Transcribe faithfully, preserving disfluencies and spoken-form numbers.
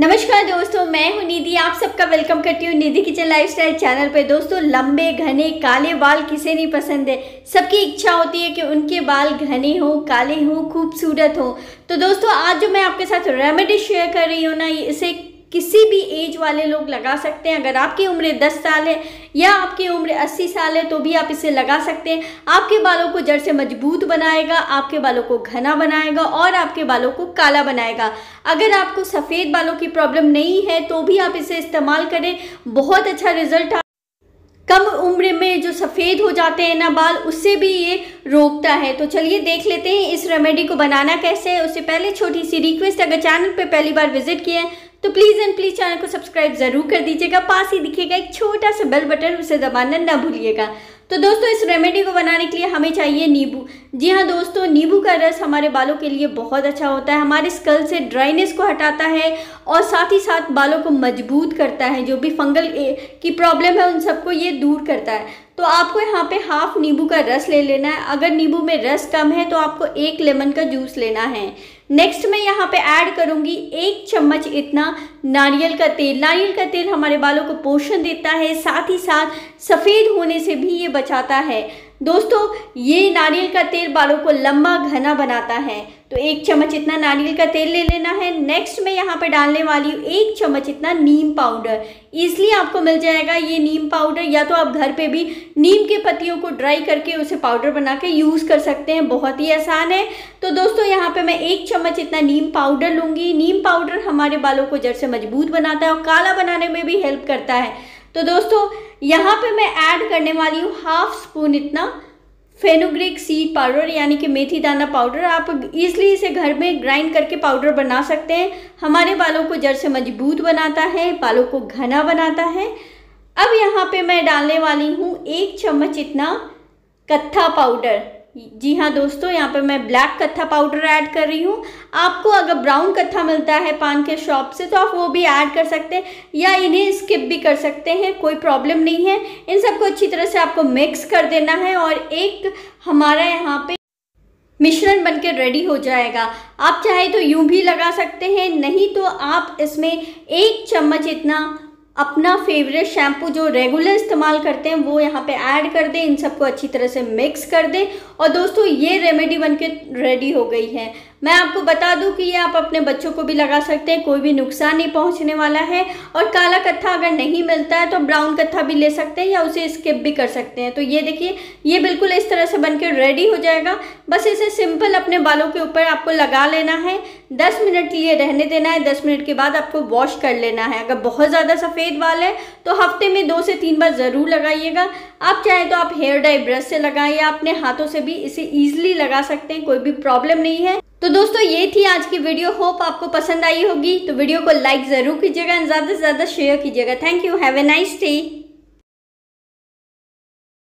नमस्कार दोस्तों, मैं हूं निधि। आप सबका वेलकम करती हूं निधि किचन लाइफस्टाइल चैनल पर। दोस्तों, लंबे घने काले बाल किसे नहीं पसंद है। सबकी इच्छा होती है कि उनके बाल घने हों, काले हों, खूबसूरत हों। तो दोस्तों, आज जो मैं आपके साथ रेमेडी शेयर कर रही हूं ना, इसे किसी भी एज वाले लोग लगा सकते हैं। अगर आपकी उम्र दस साल है या आपकी उम्र अस्सी साल है तो भी आप इसे लगा सकते हैं। आपके बालों को जड़ से मजबूत बनाएगा, आपके बालों को घना बनाएगा और आपके बालों को काला बनाएगा। अगर आपको सफ़ेद बालों की प्रॉब्लम नहीं है तो भी आप इसे इस्तेमाल करें, बहुत अच्छा रिजल्ट। कम उम्र में जो सफ़ेद हो जाते हैं ना बाल, उससे भी ये रोकता है। तो चलिए देख लेते हैं इस रेमेडी को बनाना कैसे है। उससे पहले छोटी सी रिक्वेस्ट, अगर चैनल पे पहली बार विजिट किए हैं तो प्लीज़ एंड प्लीज़ चैनल को सब्सक्राइब ज़रूर कर दीजिएगा। पास ही दिखेगा एक छोटा सा बेल बटन, उसे दबाना ना भूलिएगा। तो दोस्तों, इस रेमेडी को बनाने के लिए हमें चाहिए नींबू। जी हाँ दोस्तों, नींबू का रस हमारे बालों के लिए बहुत अच्छा होता है। हमारे स्कल से ड्राइनेस को हटाता है और साथ ही साथ बालों को मजबूत करता है। जो भी फंगल की प्रॉब्लम है उन सबको ये दूर करता है। तो आपको यहाँ पे हाफ नींबू का रस ले लेना है। अगर नींबू में रस कम है तो आपको एक लेमन का जूस लेना है। नेक्स्ट मैं यहाँ पे ऐड करूँगी एक चम्मच इतना नारियल का तेल। नारियल का तेल हमारे बालों को पोषण देता है, साथ ही साथ सफ़ेद होने से भी ये बचाता है। दोस्तों, ये नारियल का तेल बालों को लंबा घना बनाता है। तो एक चम्मच इतना नारियल का तेल ले लेना है। नेक्स्ट मैं यहाँ पे डालने वाली हूँ एक चम्मच इतना नीम पाउडर। ईज़िली आपको मिल जाएगा ये नीम पाउडर, या तो आप घर पे भी नीम के पत्तियों को ड्राई करके उसे पाउडर बना के यूज़ कर सकते हैं, बहुत ही आसान है। तो दोस्तों, यहाँ पे मैं एक चम्मच इतना नीम पाउडर लूँगी। नीम पाउडर हमारे बालों को जड़ से मजबूत बनाता है और काला बनाने में भी हेल्प करता है। तो दोस्तों, यहाँ पे मैं ऐड करने वाली हूँ हाफ स्पून इतना फेनुग्रीक सीड पाउडर, यानी कि मेथी दाना पाउडर। आप इजली इसे घर में ग्राइंड करके पाउडर बना सकते हैं। हमारे बालों को जड़ से मजबूत बनाता है, बालों को घना बनाता है। अब यहाँ पे मैं डालने वाली हूँ एक चम्मच इतना कत्था पाउडर। जी हाँ दोस्तों, यहाँ पे मैं ब्लैक कत्था पाउडर ऐड कर रही हूँ। आपको अगर ब्राउन कत्था मिलता है पान के शॉप से तो आप वो भी ऐड कर सकते हैं, या इन्हें स्किप भी कर सकते हैं, कोई प्रॉब्लम नहीं है। इन सबको अच्छी तरह से आपको मिक्स कर देना है और एक हमारा यहाँ पे मिश्रण बनकर रेडी हो जाएगा। आप चाहे तो यूँ भी लगा सकते हैं, नहीं तो आप इसमें एक चम्मच इतना अपना फेवरेट शैम्पू जो रेगुलर इस्तेमाल करते हैं वो यहाँ पे ऐड कर दें। इन सबको अच्छी तरह से मिक्स कर दें और दोस्तों, ये रेमेडी बनके रेडी हो गई है। मैं आपको बता दूं कि ये आप अपने बच्चों को भी लगा सकते हैं, कोई भी नुकसान नहीं पहुँचने वाला है। और काला कत्था अगर नहीं मिलता है तो ब्राउन कत्था भी ले सकते हैं या उसे स्किप भी कर सकते हैं। तो ये देखिए, ये बिल्कुल इस तरह से बन के रेडी हो जाएगा। बस इसे सिंपल अपने बालों के ऊपर आपको लगा लेना है, दस मिनट के लिए रहने देना है। दस मिनट के बाद आपको वॉश कर लेना है। अगर बहुत ज़्यादा सफ़ेद बाल है तो हफ्ते में दो से तीन बार जरूर लगाइएगा। आप चाहे तो आप हेयर डाई ब्रश से लगाएं या अपने हाथों से भी इसे इजीली लगा सकते हैं, कोई भी प्रॉब्लम नहीं है। तो दोस्तों, ये थी आज की वीडियो, होप आपको पसंद आई होगी। तो वीडियो को लाइक जरूर कीजिएगा, ज्यादा से ज्यादा शेयर कीजिएगा। Thank you, have a nice day.